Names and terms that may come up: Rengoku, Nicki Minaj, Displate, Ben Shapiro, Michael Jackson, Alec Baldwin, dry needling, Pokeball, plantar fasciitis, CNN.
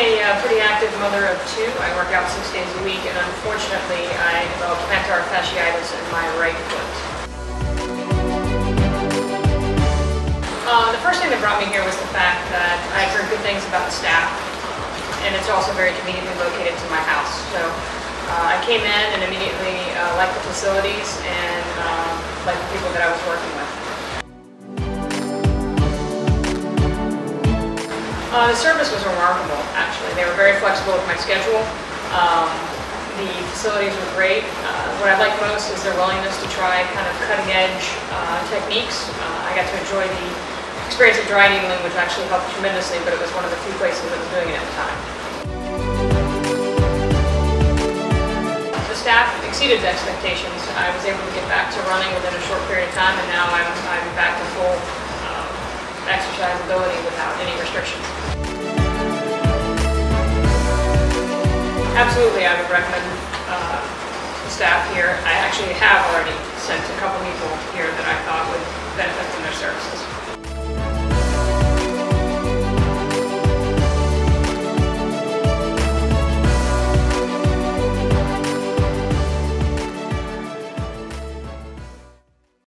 a pretty active mother of two. I work out 6 days a week, and unfortunately, I developed plantar fasciitis in my right foot. The first thing that brought me here was the fact that I've heard good things about the staff, and it's also very conveniently located to my house. So I came in and immediately liked the facilities and liked the people that I was working with. The service was remarkable, actually. They were very flexible with my schedule. The facilities were great. What I like most is their willingness to try kind of cutting-edge techniques. I got to enjoy the experience of dry needling, which actually helped tremendously, but it was one of the few places that was doing it at the time. The staff exceeded the expectations. I was able to get back to running within a short period of time, and now I'm back to full exercisability without any restrictions. Absolutely, I would recommend the staff here. I actually have already